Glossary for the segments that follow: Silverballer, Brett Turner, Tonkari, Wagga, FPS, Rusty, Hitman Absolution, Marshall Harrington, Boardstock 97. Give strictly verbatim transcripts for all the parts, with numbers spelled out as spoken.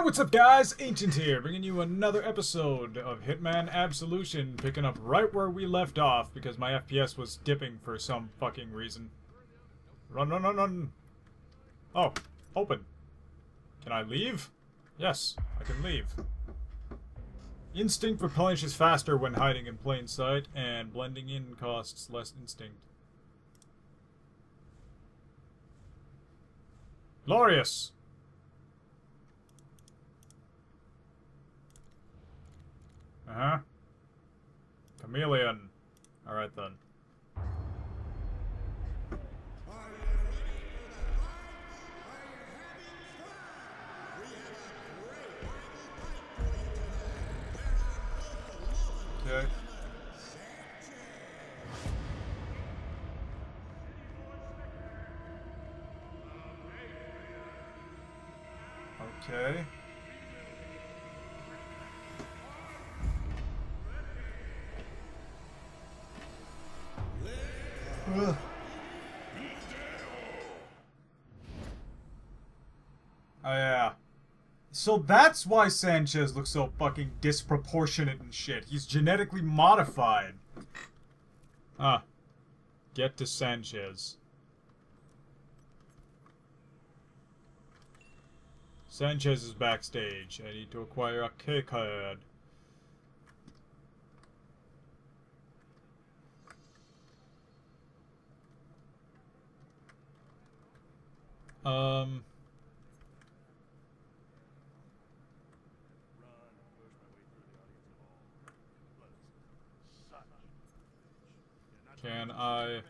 Hey, what's up guys? Ancient here, bringing you another episode of Hitman Absolution, picking up right where we left off because my F P S was dipping for some fucking reason. Run, run, run, run. Oh, open. Can I leave? Yes, I can leave. Instinct replenishes faster when hiding in plain sight, and blending in costs less instinct. Glorious! Uh-huh. Chameleon. Alright then. Okay. Okay. Ugh. Oh yeah. So that's why Sanchez looks so fucking disproportionate and shit. He's genetically modified. Ah. Get to Sanchez. Sanchez is backstage. I need to acquire a key card. Um. Can I?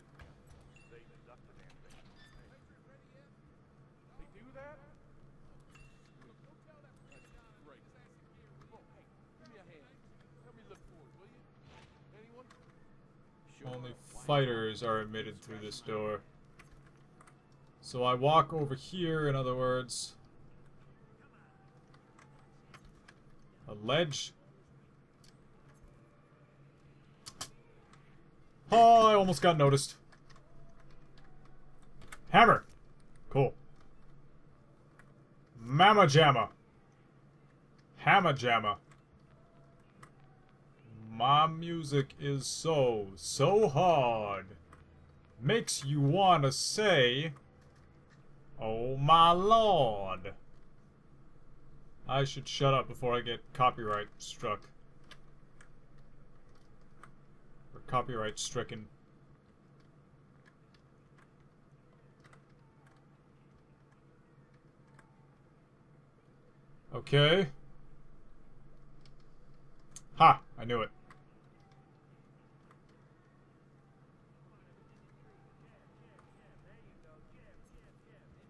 Only fighters are admitted through this door. So I walk over here, in other words. A ledge. Oh, I almost got noticed. Hammer. Cool. Mama jamma. Hammer jamma. My music is so, so hard. Makes you wanna say... Oh my lord! I should shut up before I get copyright struck. Or copyright stricken. Okay. Ha! I knew it.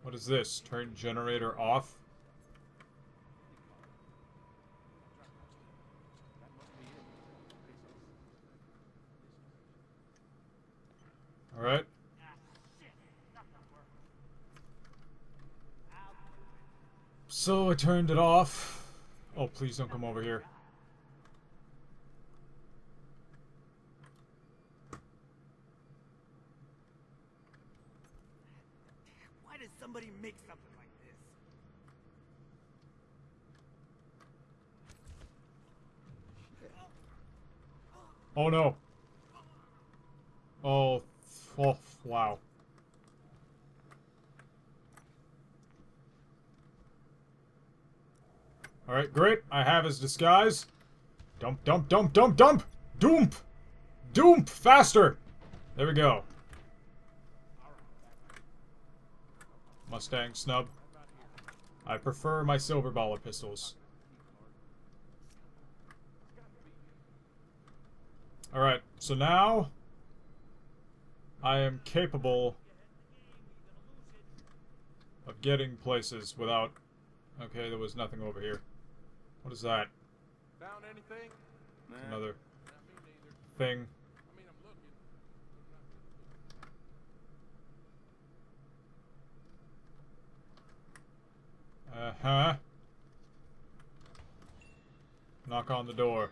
What is this? Turn generator off? Alright. So I turned it off. Oh, please don't come over here. Somebody make something like this. Oh no. Oh, oh wow. Alright, great. I have his disguise. Dump, dump, dump, dump, dump! Doomp! Doomp! Faster! There we go. Mustang snub. I prefer my Silverballer pistols. Alright, so now I am capable of getting places without... Okay, there was nothing over here. What is that? Found anything? Another thing. Uh-huh. Knock on the door.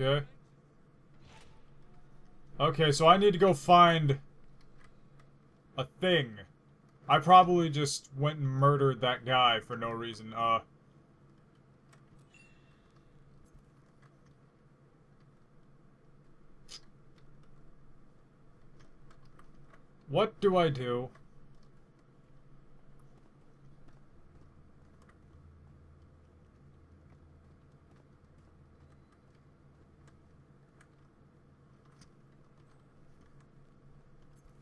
Okay. Okay, so I need to go find a thing. I probably just went and murdered that guy for no reason. Uh. What do I do?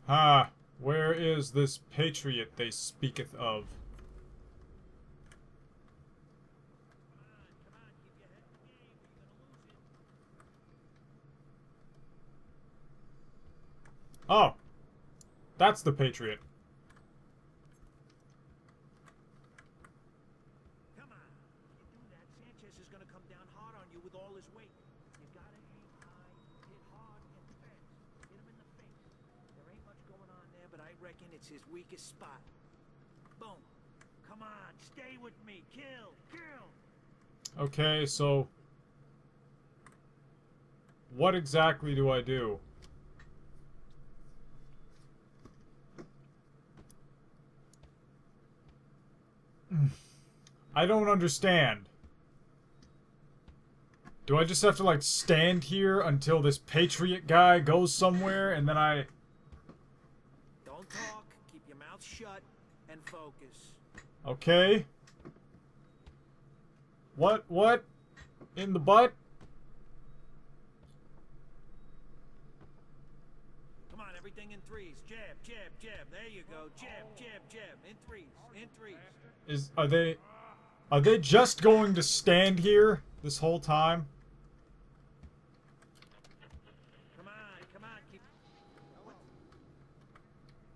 Ah, where is this patriot they speaketh of? Oh, that's the patriot. Come on, you do that, Sanchez is gonna come down hard on you with all his weight. You gotta aim high, hit hard, and fast. Hit him in the face. There ain't much going on there, but I reckon it's his weakest spot. Boom. Come on, stay with me. Kill, kill. Okay, so what exactly do I do? I don't understand. Do I just have to, like, stand here until this patriot guy goes somewhere and then I... Don't talk, keep your mouth shut, and focus. Okay. What, what? In the butt? Come on, everything in threes. Jab, jab, jab. There you go. Jab, jab, jab. In threes, in threes. Is, are they, are they just going to stand here this whole time? Come on, come on, keep... What?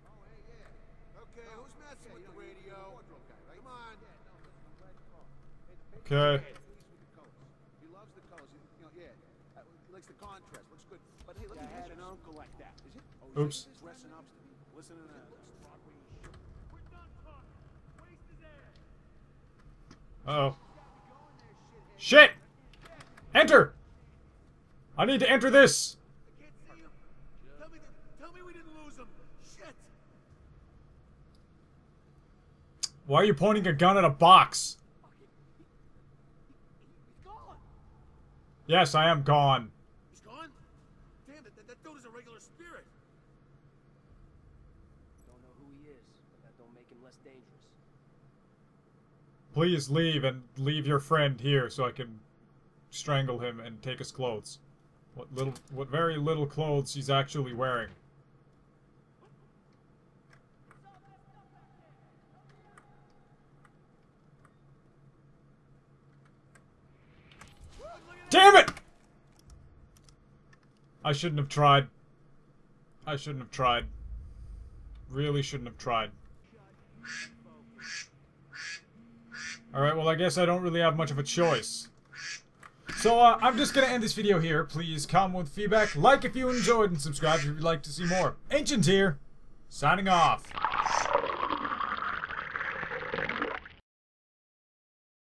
Oh, hey, yeah. Okay, who's messing with the radio? Come on. Okay. He loves the colors. You know, yeah. He likes the contrast. Looks good. But hey, look at an uncle like that. Is it? Oops. Dressing up. Listen to that. Uh-oh. Shit! Enter! I need to enter this! I can't see him. Tell me, tell me we didn't lose him. Shit! Why are you pointing a gun at a box? He's gone. Yes, I am gone. He's gone? Damn it, that, that dude is a regular spirit. Don't know who he is, but that don't make him less dangerous. Please leave, and leave your friend here so I can strangle him and take his clothes. What little, what very little clothes he's actually wearing. Damn it! I shouldn't have tried. I shouldn't have tried. Really shouldn't have tried. Alright, well, I guess I don't really have much of a choice. So, uh, I'm just gonna end this video here. Please comment with feedback, like if you enjoyed, and subscribe if you'd like to see more. Ancient's here, signing off.